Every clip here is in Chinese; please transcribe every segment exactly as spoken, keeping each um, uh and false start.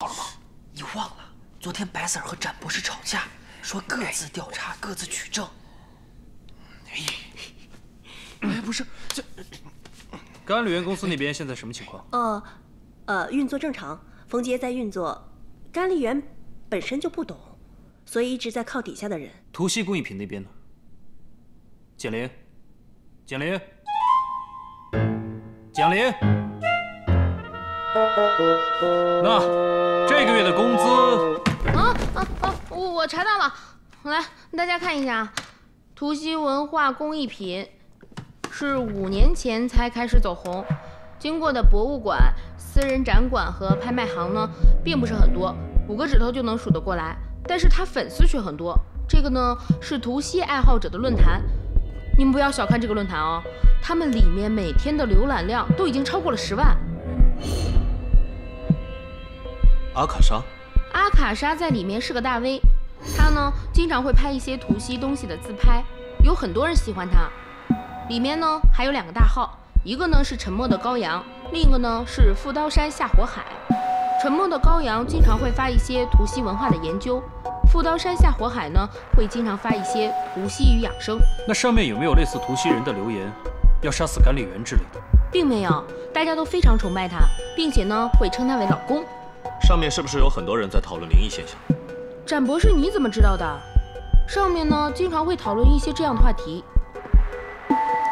好了吗？你忘了昨天白 Sir 和展博士吵架，说各自调查，各自取证。哎，不是，这甘柳园公司那边现在什么情况？呃，呃，运作正常。冯杰在运作，甘丽园本身就不懂，所以一直在靠底下的人。图溪工艺品那边呢？简玲，简玲，简玲，那。 这个月的工资啊啊啊！我我查到了，来大家看一下啊，图溪文化工艺品是五年前才开始走红，经过的博物馆、私人展馆和拍卖行呢，并不是很多，五个指头就能数得过来。但是它粉丝却很多，这个呢是图溪爱好者的论坛，你们不要小看这个论坛哦，他们里面每天的浏览量都已经超过了十万。 阿卡莎，阿卡莎在里面是个大 V， 他呢经常会拍一些图溪东西的自拍，有很多人喜欢他。里面呢还有两个大号，一个呢是沉默的羔羊，另一个呢是富刀山下火海。沉默的羔羊经常会发一些图溪文化的研究，富刀山下火海呢会经常发一些图溪与养生。那上面有没有类似图溪人的留言，要杀死管理员之类的？并没有，大家都非常崇拜他，并且呢会称他为老公。 上面是不是有很多人在讨论灵异现象？展博士，你怎么知道的？上面呢，经常会讨论一些这样的话题。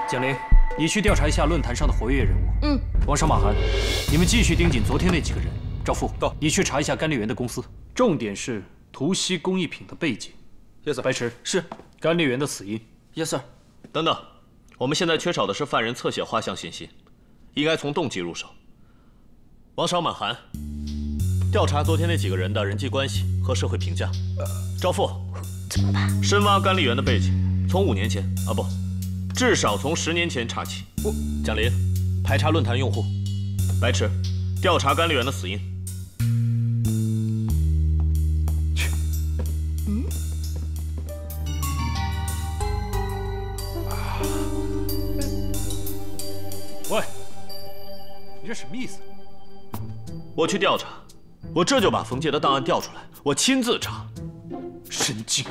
简玲，你去调查一下论坛上的活跃人物。嗯。王上马涵，你们继续盯紧昨天那几个人。赵富，到，你去查一下甘丽园的公司，重点是图溪工艺品的背景。Yes sir。白池是甘丽园的死因。Yes sir。等等，我们现在缺少的是犯人侧写画像信息，应该从动机入手。王上马涵。 调查昨天那几个人的人际关系和社会评价。赵富，怎么办？深挖甘丽园的背景，从五年前啊不，至少从十年前查起。我蒋林，排查论坛用户。白池，调查甘丽园的死因。去。嗯。喂，你这什么意思？我去调查。 我这就把冯杰的档案调出来，我亲自查。神经！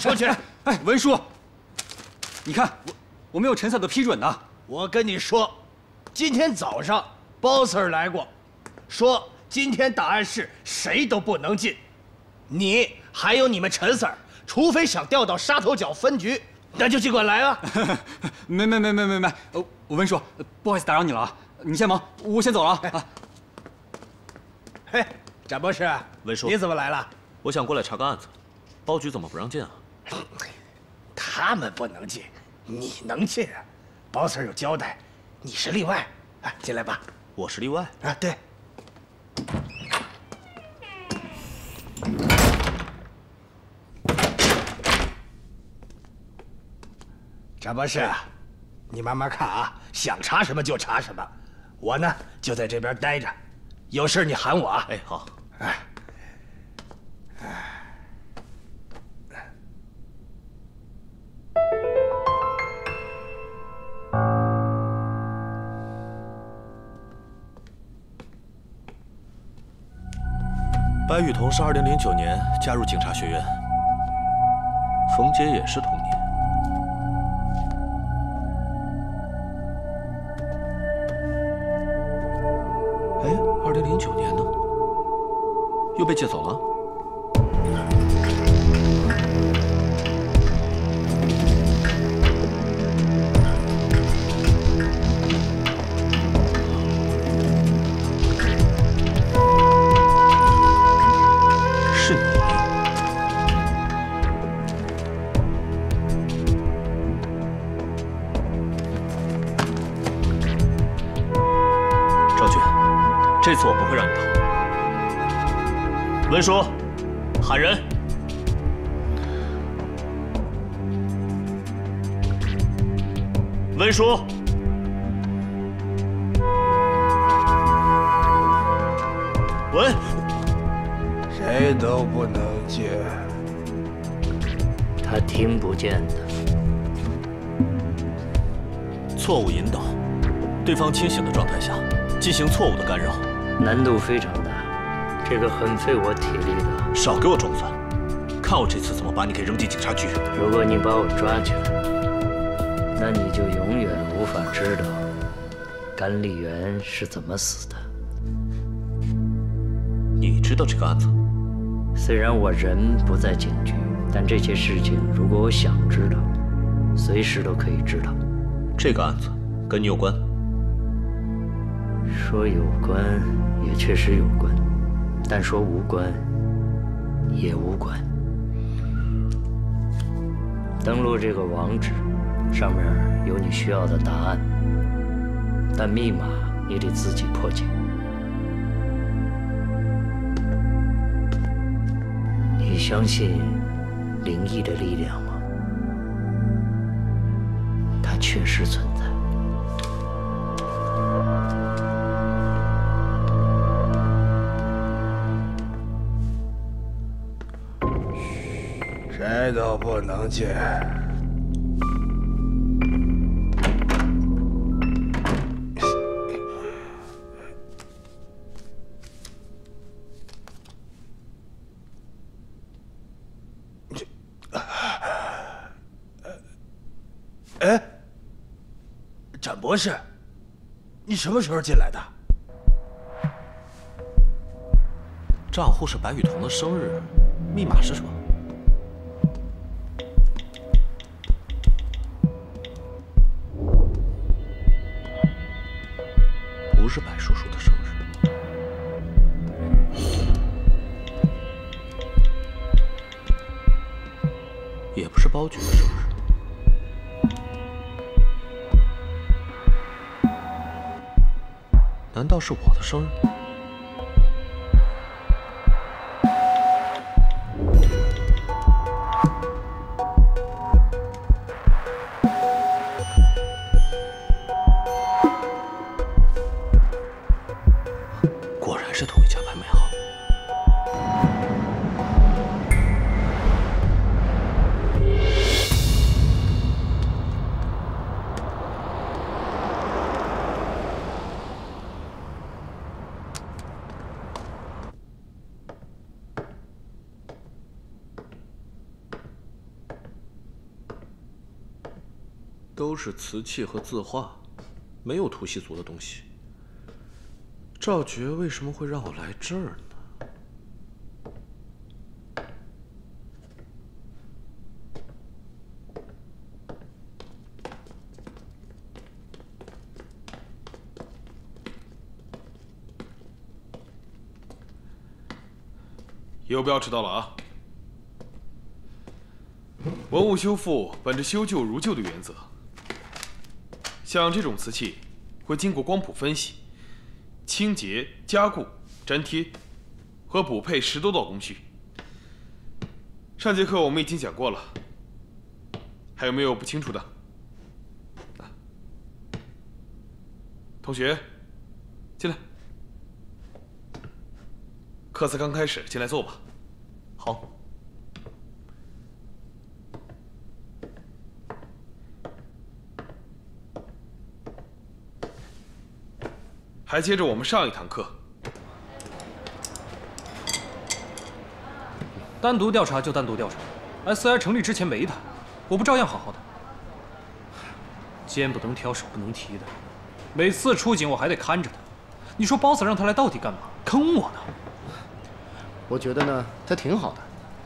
抄起来！哎，文书，你看我我没有陈 Sir 的批准呢。我跟你说，今天早上包 Sir 来过，说今天档案室谁都不能进，你还有你们陈 Sir， 除非想调到沙头角分局，那就尽管来啊。没没没没没没，呃，文书，不好意思打扰你了啊，你先忙，我先走了啊。嘿，展博士，文书，你怎么来了？我想过来查个案子，包局怎么不让进啊？ 他们不能进，你能进啊！包 Sir 有交代，你是例外。哎，进来吧。我是例外啊，对。张博士，你慢慢看啊，想查什么就查什么。我呢就在这边待着，有事你喊我啊。哎，好。哎，白雨桐是二零零九年加入警察学院，冯杰也是同年。 又被借走了。是你。赵局，这次我不会让你逃。 文书，喊人！文书，文，谁都不能见。他听不见的。错误引导，对方清醒的状态下进行错误的干扰，难度非常大。 这个很费我体力的，少给我装蒜，看我这次怎么把你给扔进警察局！如果你把我抓起来，那你就永远无法知道甘丽媛是怎么死的。你知道这个案子？虽然我人不在警局，但这些事情如果我想知道，随时都可以知道。这个案子跟你有关？说有关，也确实有关。 但说无关，也无关。登录这个网址，上面有你需要的答案，但密码你得自己破解。你相信灵异的力量吗？它确实存在。 谁都不能见。哎，展博士，你什么时候进来的？账户是白雨桐的生日，密码是什么？ 是白叔叔的生日，也不是包局的生日，难道是我的生日？都是瓷器和字画，没有图西族的东西。赵觉为什么会让我来这儿呢？又不要迟到了啊！文物修复本着修旧如旧的原则。 像这种瓷器，会经过光谱分析、清洁、加固、粘贴和补配十多道工序。上节课我们已经讲过了，还有没有不清楚的？同学，进来。课才刚开始，进来坐吧。好。还接着我们上一堂课。单独调查就单独调查 ，S I 成立之前没他，我不照样好好的？肩不能挑，手不能提的。 每次出警我还得看着他，你说包 Sir 让他来到底干嘛？坑我呢？我觉得呢，他挺好的。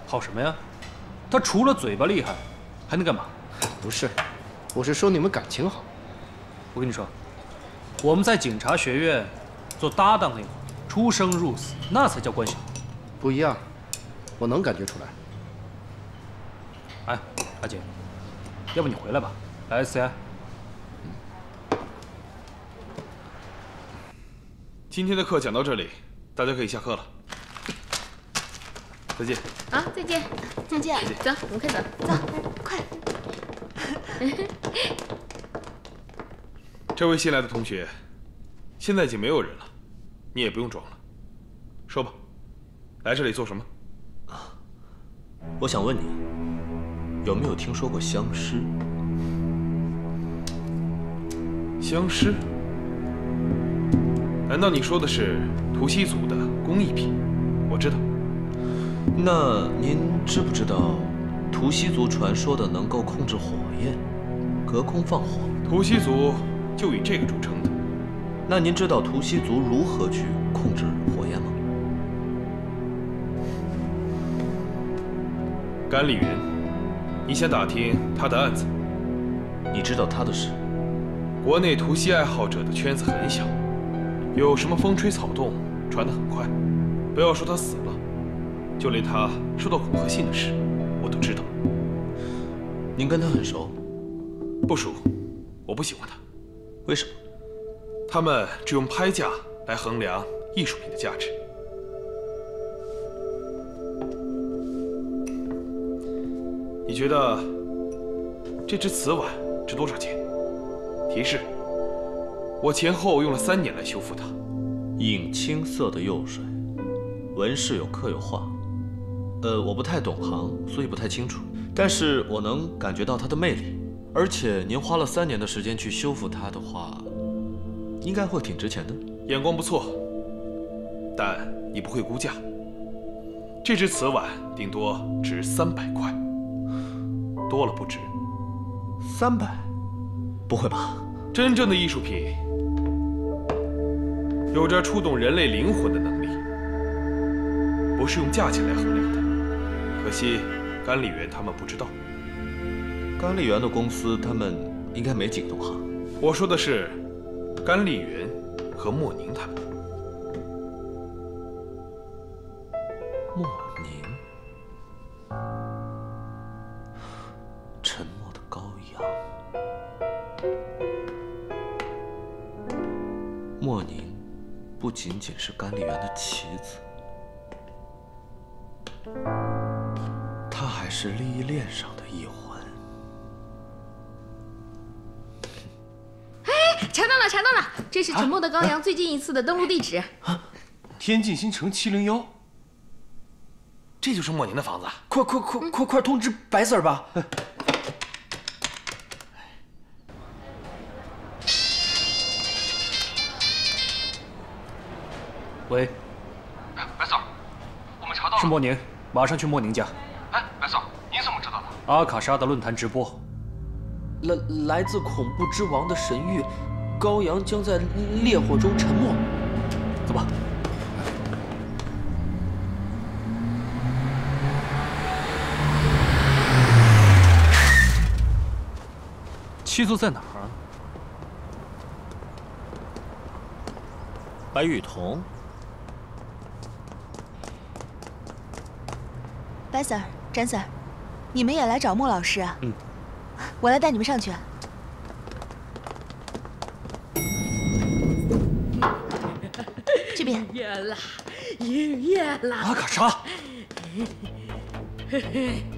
好什么呀？他除了嘴巴厉害，还能干嘛？不是，我是说你们感情好。我跟你说，我们在警察学院做搭档那会儿，出生入死，那才叫关系好。不一样，我能感觉出来。哎，阿姐，要不你回来吧，来 S C I。 今天的课讲到这里，大家可以下课了。再见。啊，再见，再见，再见。走，我们快走，走，快。这位新来的同学，现在已经没有人了，你也不用装了。说吧，来这里做什么？啊，我想问你，有没有听说过相师？相师？ 难道你说的是图西族的工艺品？我知道。那您知不知道图西族传说的能够控制火焰，隔空放火？图西族就以这个著称的。那您知道图西族如何去控制火焰吗？甘丽云，你想打听他的案子？你知道他的事？国内图西爱好者的圈子很小。 有什么风吹草动，传得很快。不要说他死了，就连他受到恐吓信的事，我都知道。您跟他很熟？不熟，我不喜欢他。为什么？他们只用拍价来衡量艺术品的价值。你觉得这只瓷碗值多少钱？提示。 我前后用了三年来修复它。影青色的釉水，纹饰有刻有画。呃，我不太懂行，所以不太清楚。但是我能感觉到它的魅力，而且您花了三年的时间去修复它的话，应该会挺值钱的。眼光不错，但你不会估价。这只瓷碗顶多值三百块，多了不值。三百？不会吧？真正的艺术品。 有着触动人类灵魂的能力，不是用价钱来衡量的。可惜甘丽媛他们不知道。甘丽媛的公司，他们应该没景东行。我说的是甘丽媛和莫宁他们。莫宁，沉默的羔羊。莫宁。 不仅仅是甘丽媛的棋子，她还是利益链上的一环。哎，查到了，查到了！这是沉默的羔羊最近一次的登陆地址。啊，天境新城七零幺，这就是莫宁的房子。快快快快快通知白 Sir 吧！ 喂，哎，白嫂，我们查到了，是莫宁，马上去莫宁家。哎，白嫂，您怎么知道的？阿卡莎的论坛直播，来来自恐怖之王的神谕，羔羊将在烈火中沉没。走吧。七族在哪儿啊？白雨桐。 白 Sir、詹 Sir， 你们也来找莫老师啊？嗯，我来带你们上去。这边。雨夜了，雨夜了。阿卡莎，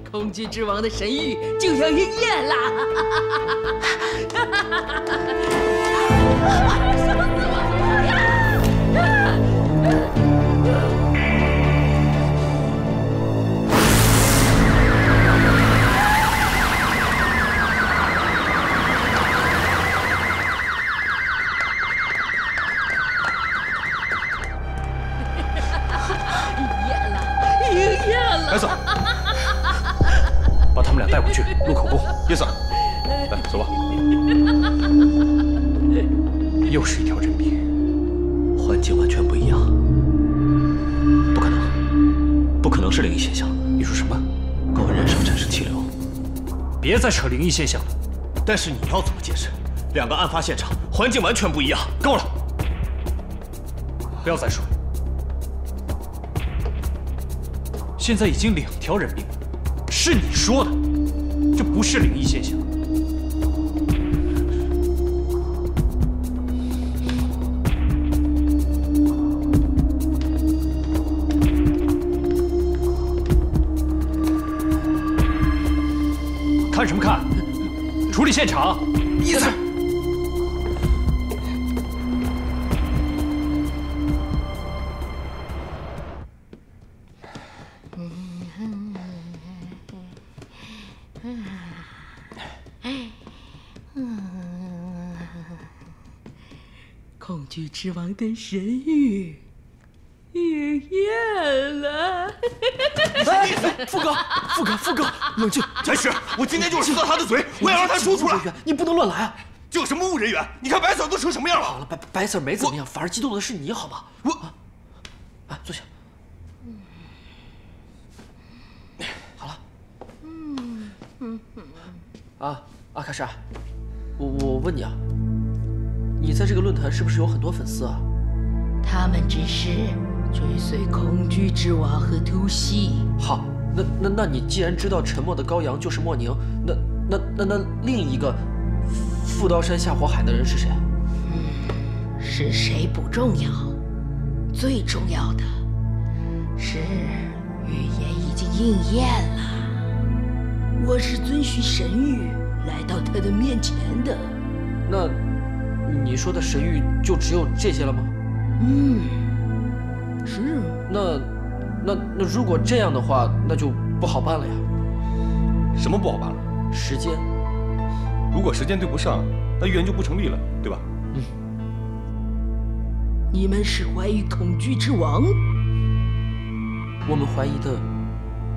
恐惧之王的神谕就要应验了。来，走吧。又是一条人命，环境完全不一样。不可能，不可能是灵异现象。你说什么？高温燃烧产生气流。别再扯灵异现象了。但是你要怎么解释？两个案发现场环境完全不一样。够了，不要再说了。 现在已经两条人命了，是你说的，这不是灵异现象。看什么看？处理现场！你在。 恐惧之王的神谕应验了。富哥，富哥，富哥，冷静！白石，我今天就是喝他的嘴，我要让他说出来。你不能乱来啊！这有什么侮辱人员？你看白 Sir 都成什么样了？好了，白白 Sir 没怎么样，反而激动的是你，好吗？我，哎，坐下。 啊啊，卡莎，我我问你啊，你在这个论坛是不是有很多粉丝啊？他们只是追随恐惧之王和突袭。好，那那那你既然知道沉默的羔羊就是莫宁，那那那那另一个富刀山下火海的人是谁啊？嗯，是谁不重要，最重要的是预言已经应验了。 我是遵循神谕来到他的面前的。那，你说的神谕就只有这些了吗？嗯，是。那，那那如果这样的话，那就不好办了呀。什么不好办了？时间。如果时间对不上，那预言就不成立了，对吧？嗯。你们是怀疑恐惧之王？我们怀疑的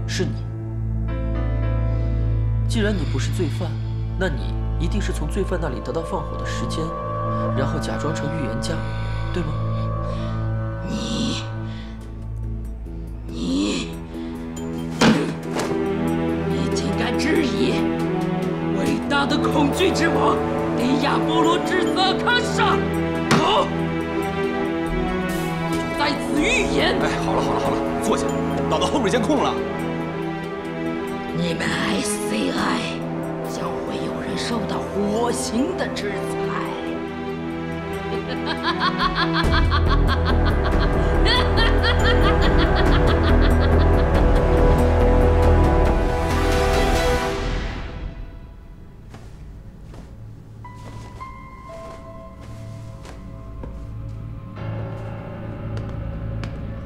是你。 既然你不是罪犯，那你一定是从罪犯那里得到放火的时间，然后假装成预言家，对吗？你，你，你竟敢质疑伟大的恐惧之王迪亚波罗之萨卡莎！好，在此预言。哎，好了好了好了，坐下，倒到后面监控了。 你们 S C I 将会有人受到火刑的制裁。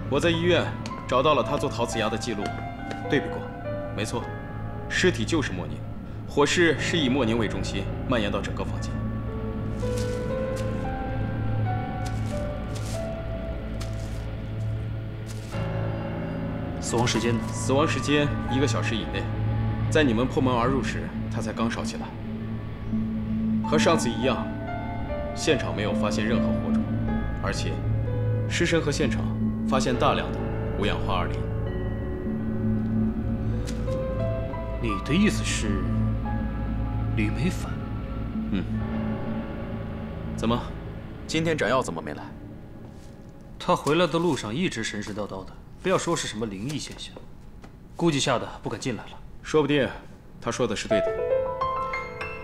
我在医院找到了他做陶瓷牙的记录，对比过，没错。 尸体就是莫宁，火势是以莫宁为中心蔓延到整个房间。死亡时间呢？死亡时间一个小时以内，在你们破门而入时，他才刚烧起来。和上次一样，现场没有发现任何火种，而且尸身和现场发现大量的五氧化二磷。 你的意思是，吕美反？嗯。怎么，今天展耀怎么没来？他回来的路上一直神神叨叨的，不要说是什么灵异现象，估计吓得不敢进来了。说不定他说的是对的。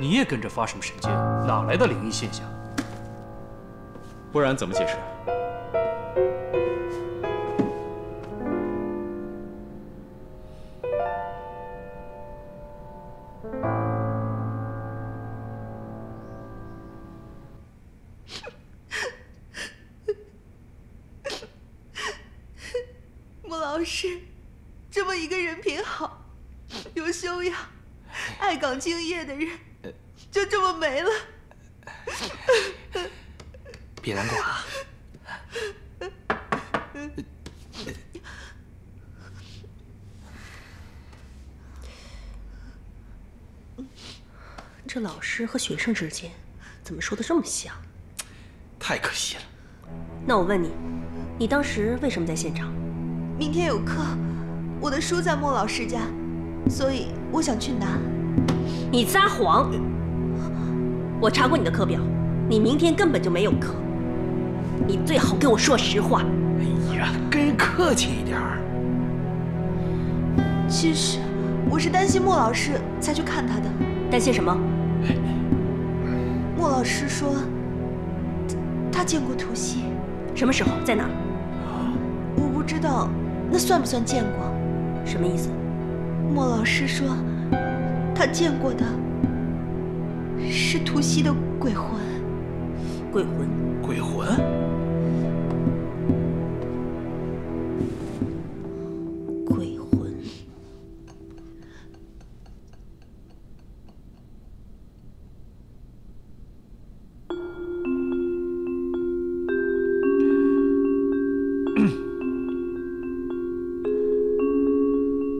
你也跟着发什么神经？哪来的灵异现象？不然怎么解释？ 老师，这么一个人品好、有修养、爱岗敬业的人，就这么没了。别难过啊！这老师和学生之间怎么说的这么像？太可惜了。那我问你，你当时为什么在现场？明天有课，我的书在莫老师家，所以我想去拿。你撒谎！我查过你的课表，你明天根本就没有课。你最好给我说实话。哎呀，跟人客气一点儿。其实我是担心莫老师才去看他的。担心什么？莫老师说，他见过涂曦。什么时候？在哪儿？我不知道，那算不算见过？什么意思？莫老师说，他见过的是涂曦的鬼魂。鬼魂？鬼魂？鬼魂。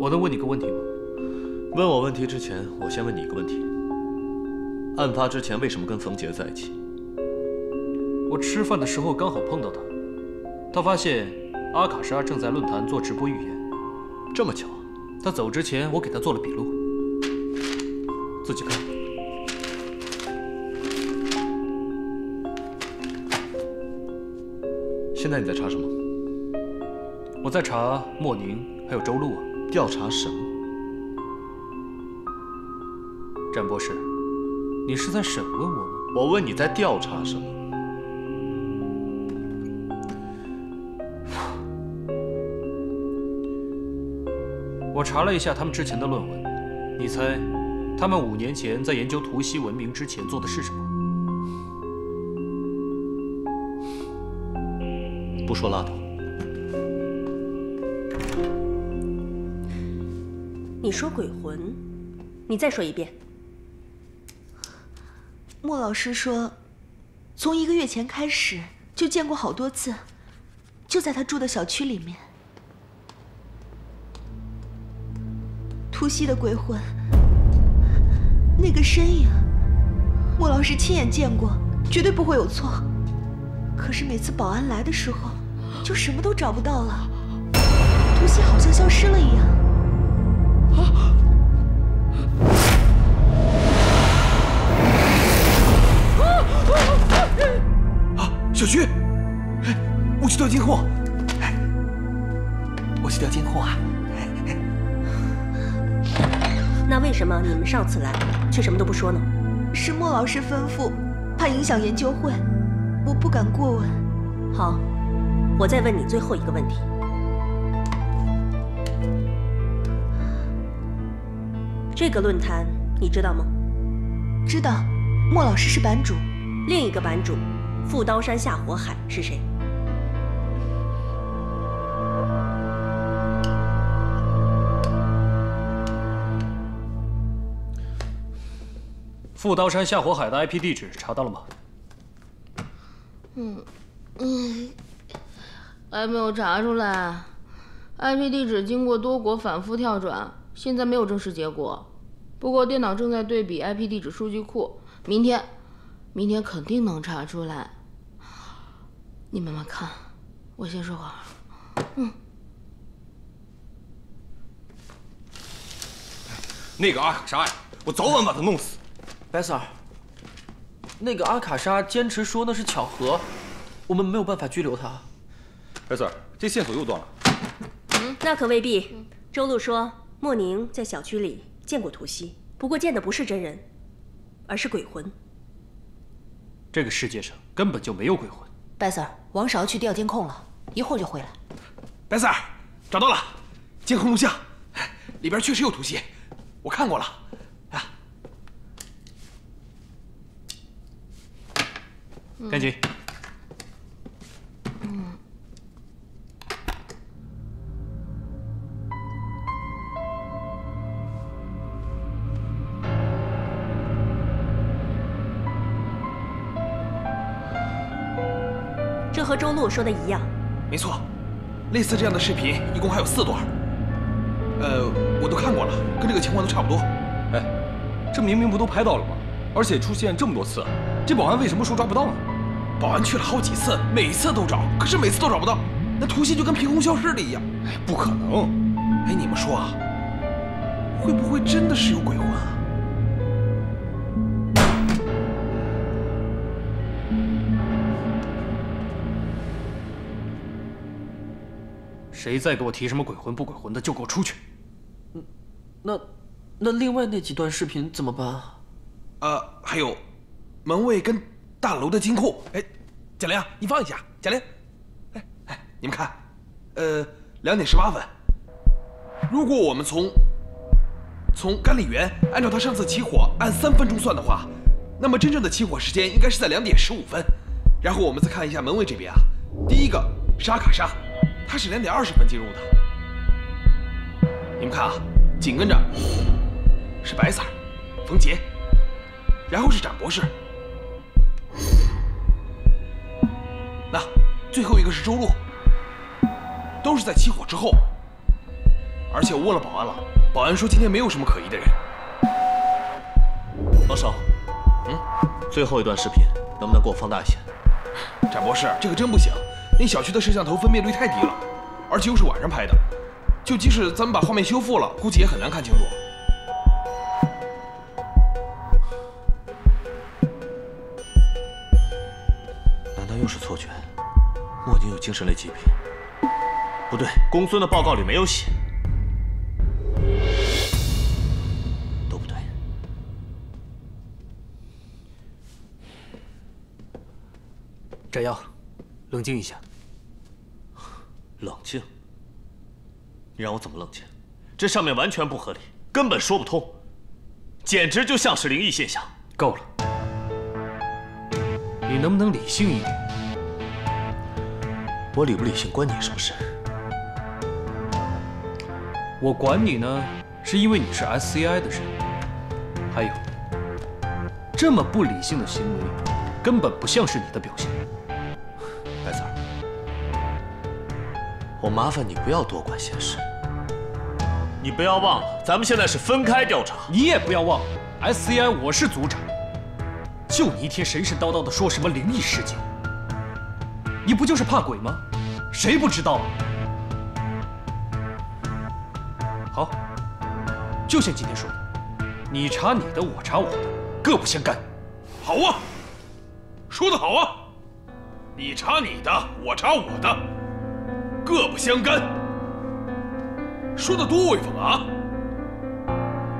我能问你个问题吗？问我问题之前，我先问你一个问题。案发之前为什么跟冯杰在一起？我吃饭的时候刚好碰到他，他发现阿卡莎正在论坛做直播预言。这么巧啊！他走之前我给他做了笔录，自己看。现在你在查什么？我在查莫宁还有周璐啊。调查什么？展博士。 你是在审问我吗？我问你在调查什么？我查了一下他们之前的论文，你猜，他们五年前在研究图西文明之前做的是什么？不说拉倒。你说鬼魂，你再说一遍。 莫老师说，从一个月前开始就见过好多次，就在他住的小区里面。涂曦的鬼魂，那个身影，莫老师亲眼见过，绝对不会有错。可是每次保安来的时候，就什么都找不到了，涂曦好像消失了一样。 小徐，我去调监控，我去调监控啊！那为什么你们上次来却什么都不说呢？是莫老师吩咐，怕影响研究会，我不敢过问。好，我再问你最后一个问题：这个论坛你知道吗？知道，莫老师是版主。另一个版主。 富刀山下火海是谁？富刀山下火海的 I P 地址查到了吗？嗯嗯，还没有查出来。I P 地址经过多国反复跳转，现在没有正式结果。不过电脑正在对比 I P 地址数据库，明天。 明天肯定能查出来，你慢慢看，我先说会儿。嗯，那个阿卡莎呀，我早晚把他弄死。白三儿，那个阿卡莎坚持说那是巧合，我们没有办法拘留他。白三儿，这线索又断了。嗯，那可未必。周璐说，莫宁在小区里见过涂曦，不过见的不是真人，而是鬼魂。 这个世界上根本就没有鬼魂。白 Sir， 王勺去调监控了，一会儿就回来。白 Sir， 找到了，监控录像，里边确实有涂曦，我看过了。啊，赶紧。嗯。和周璐说的一样，没错，类似这样的视频一共还有四段，呃，我都看过了，跟这个情况都差不多。哎，这明明不都拍到了吗？而且出现这么多次，这保安为什么说抓不到呢？保安去了好几次，每一次都找，可是每次都找不到，那图信就跟凭空消失了一样。哎，不可能！哎，你们说啊，会不会真的是有鬼魂啊？ 谁再给我提什么鬼魂不鬼魂的，就给我出去！那，那另外那几段视频怎么办啊？呃，还有，门卫跟大楼的金库。哎，贾玲，你放一下，贾玲。哎哎，你们看，呃，两点十八分。如果我们从从甘丽园按照他上次起火按三分钟算的话，那么真正的起火时间应该是在两点十五分。然后我们再看一下门卫这边啊，第一个沙卡沙。 他是两点二十分进入的，你们看啊，紧跟着是白色冯杰，然后是展博士，那最后一个是周璐，都是在起火之后。而且我问了保安了，保安说今天没有什么可疑的人。老邵，嗯，最后一段视频能不能给我放大一些？展博士，这个真不行。 那小区的摄像头分辨率太低了，而且又是晚上拍的，就即使咱们把画面修复了，估计也很难看清楚。难道又是错觉？莫迪有精神类疾病？不对，公孙的报告里没有写。都不对。摘要，冷静一下。 冷静？你让我怎么冷静？这上面完全不合理，根本说不通，简直就像是灵异现象。够了，你能不能理性一点？我理不理性关你什么事？我管你呢，是因为你是 S C I 的人。还有，这么不理性的行为，根本不像是你的表现。白三儿。 我麻烦你不要多管闲事。你不要忘了，咱们现在是分开调查。你也不要忘了 ，S C I 我是组长。就你一天神神叨叨的说什么灵异事件，你不就是怕鬼吗？谁不知道啊？好，就像今天说的，你查你的，我查我的，各不相干。好啊，说得好啊，你查你的，我查我的。 各不相干，说的多威风啊！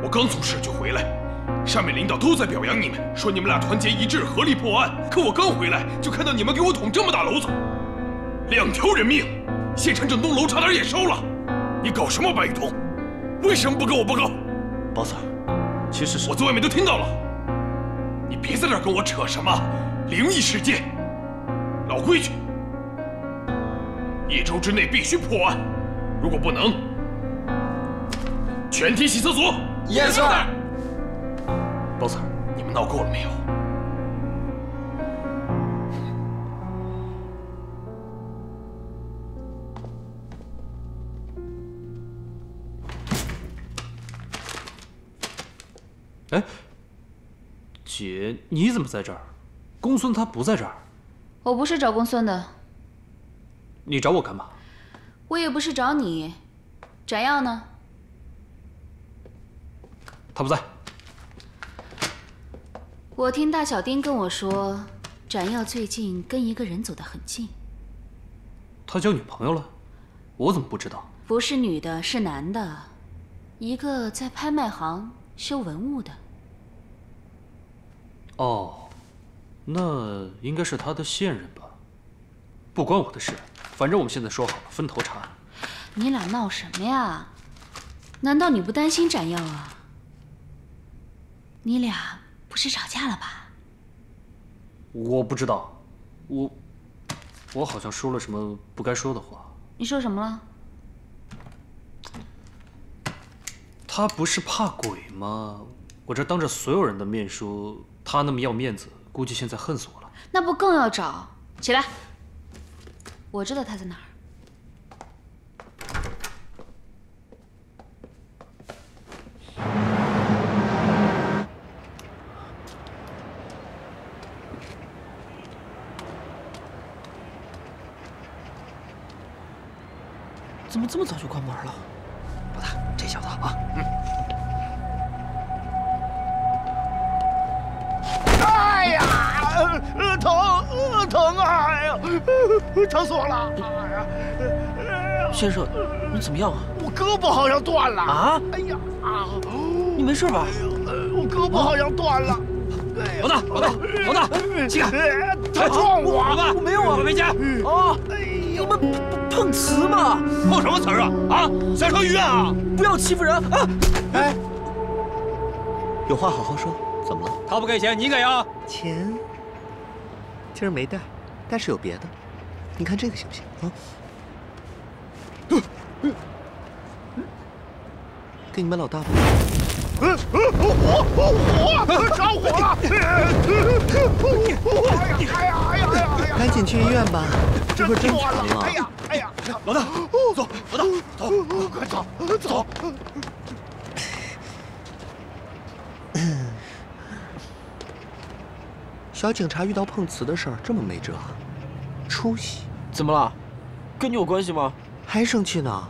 我刚从市区回来，上面领导都在表扬你们，说你们俩团结一致，合力破案。可我刚回来就看到你们给我捅这么大篓子，两条人命，县城整栋楼差点也烧了。你搞什么白玉通？为什么不跟我报告？包三，其实是我在外面都听到了。你别在这儿跟我扯什么灵异事件，老规矩。 一周之内必须破案，如果不能，全体洗厕所。Yes sir。包三，你们闹够了没有？哎，姐，你怎么在这儿？公孙他不在这儿。我不是找公孙的。 你找我干嘛？我也不是找你，翟耀呢？他不在。我听大小丁跟我说，翟耀最近跟一个人走得很近。他交女朋友了？我怎么不知道？不是女的，是男的，一个在拍卖行修文物的。哦，那应该是他的现任吧？不关我的事。 反正我们现在说好了，分头查。你俩闹什么呀？难道你不担心展耀啊？你俩不是吵架了吧？我不知道，我我好像说了什么不该说的话。你说什么了？他不是怕鬼吗？我这当着所有人的面说他那么要面子，估计现在恨死我了。那不更要找？起来。 我知道他在哪儿。怎么这么早就关门了？老大，这小子啊，嗯。哎呀，呃、疼，疼啊！哎呀，疼死我了！哎呀，先生，你怎么样啊？我胳膊好像断了啊！哎呀，啊，你没事吧？我胳膊好像断了。 老大，老大，老大，起来！他撞我，我没有啊，我没夹。啊，你们碰瓷嘛？碰什么瓷啊？啊，三条鱼啊！不要欺负人啊！哎，有话好好说。怎么了？他不给钱，你给啊？钱，今儿没带，但是有别的。你看这个行不行啊？给你们老大吧。 嗯嗯，火火火，着火了！哎呀哎呀哎呀哎呀！赶紧去医院吧，这会儿真惨了！哎呀哎呀，老大，走，老大，走，快走，走。小警察遇到碰瓷的事儿这么没辙，出息？怎么了？跟你有关系吗？还生气呢？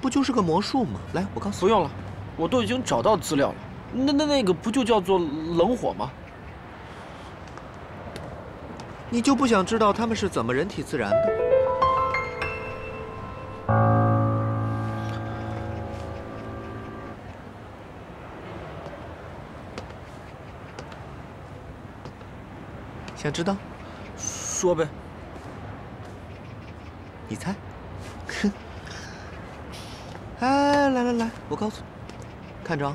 不就是个魔术吗？来，我告诉你。不用了。 我都已经找到资料了，那那那个不就叫做冷火吗？你就不想知道他们是怎么人体自燃的？想知道？说呗。你猜？哼！哎，来来来，我告诉你。 看着，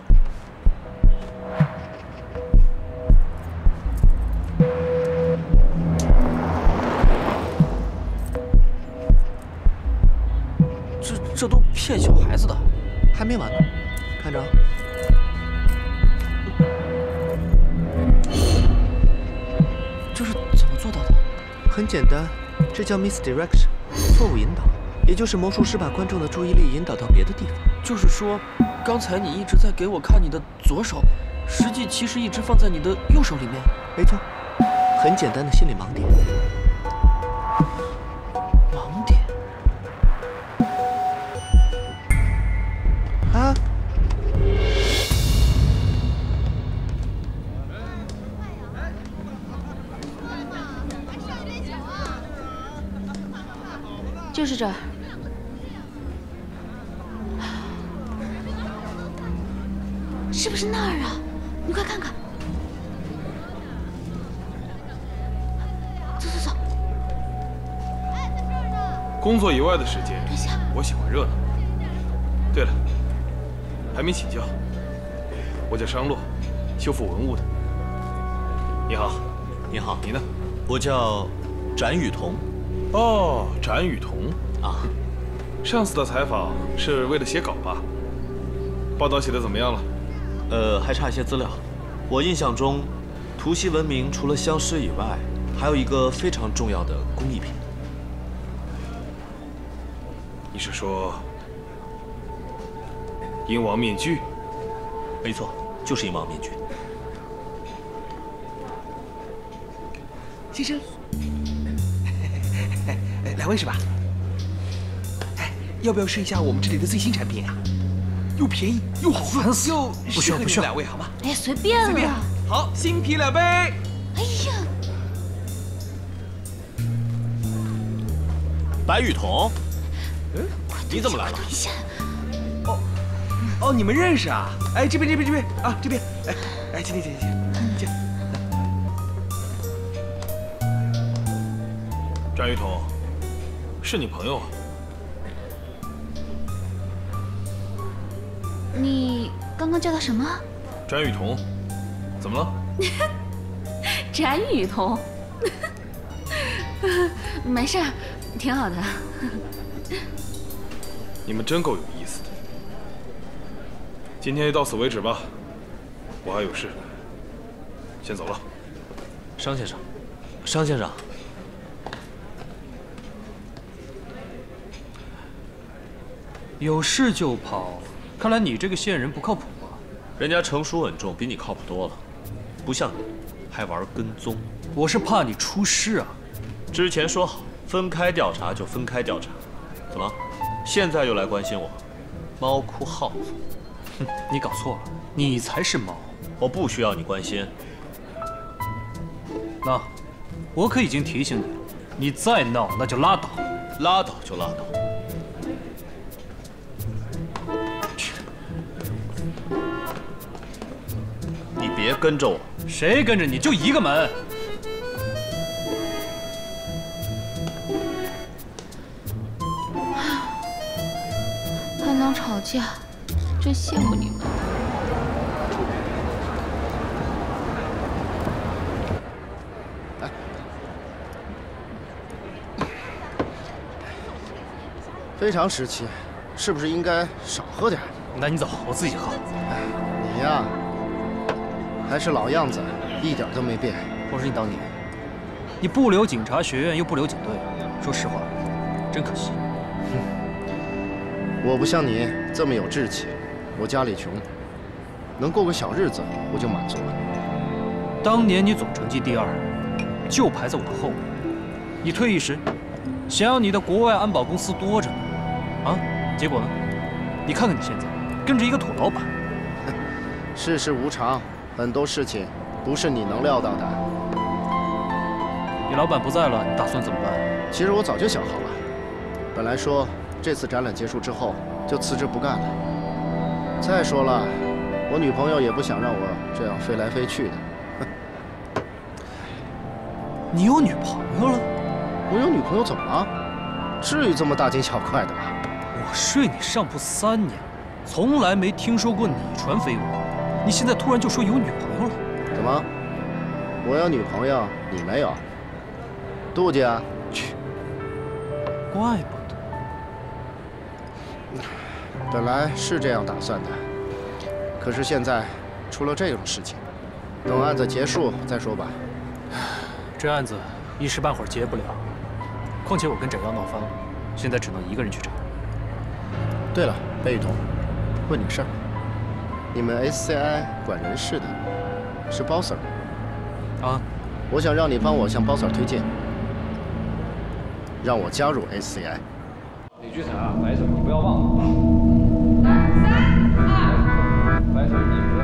这这都骗小孩子的，还没完呢。看着，这是怎么做到的？很简单，这叫 misdirection， 错误引导，也就是魔术师把观众的注意力引导到别的地方。就是说。 刚才你一直在给我看你的左手，实际其实一直放在你的右手里面。没错，很简单的心理盲点。盲点？啊！就是这儿。 是不是那儿啊？你快看看！走走走！工作以外的时间，我喜欢热闹。对了，还没请教，我叫商洛，修复文物的。你好，你好，你呢？我叫展雨桐。哦，展雨桐啊！上次的采访是为了写稿吧？报道写的怎么样了？ 呃，还差一些资料。我印象中，图西文明除了消失以外，还有一个非常重要的工艺品。你是说鹰王面具？没错，就是鹰王面具。先生，两位是吧？哎，要不要试一下我们这里的最新产品啊？ 又便宜又好喝，又不需要不需要两位好吗？哎呀，随便了。随便。好，新啤两杯。哎呀，白雨桐，嗯，你怎么来了？等一下。哦，哦，你们认识啊？哎，这边这边这边啊，这边。哎，哎，请请请请请。张雨桐，是你朋友啊。 你刚刚叫他什么？展雨桐，怎么了？展雨桐，没事儿，挺好的。你们真够有意思的。今天就到此为止吧，我还有事，先走了。商先生，商先生，有事就跑。 看来你这个线人不靠谱啊！人家成熟稳重，比你靠谱多了，不像你，还玩跟踪。我是怕你出事啊！之前说好分开调查就分开调查，怎么现在又来关心我，猫哭耗子。哼，你搞错了，你才是猫。我不需要你关心。那，我可已经提醒你了，你再闹那就拉倒，拉倒就拉倒。 别跟着我！谁跟着你？就一个门。还能吵架，真羡慕你们。哎，非常时期，是不是应该少喝点？那你走，我自己喝。哎，你呀。 还是老样子，一点都没变。我说你当年，你不留警察学院又不留警队，说实话，真可惜。哼，我不像你这么有志气，我家里穷，能过个小日子我就满足了。当年你总成绩第二，就排在我的后面。你退役时，想要你的国外安保公司多着呢，啊？结果呢？你看看你现在，跟着一个土老板。世事无常。 很多事情不是你能料到的。你老板不在了，你打算怎么办？其实我早就想好了，本来说这次展览结束之后就辞职不干了。再说了，我女朋友也不想让我这样飞来飞去的。你有女朋友了？我有女朋友怎么了？至于这么大惊小怪的吗？我睡你上铺三年，从来没听说过你传绯闻。 你现在突然就说有女朋友了？怎么？我有女朋友，你没有？妒忌啊？去，怪不得。本来是这样打算的，可是现在出了这种事情，等案子结束再说吧。这案子一时半会儿结不了，况且我跟展耀闹翻了，现在只能一个人去查。对了，贝雨桐，问你个事儿。 你们 S C I 管人事的是包 Sir 啊，我想让你帮我向包 Sir 推荐，让我加入 S C I。李菊彩啊，白 Sir 你不要忘了啊！三二，白 Sir 你。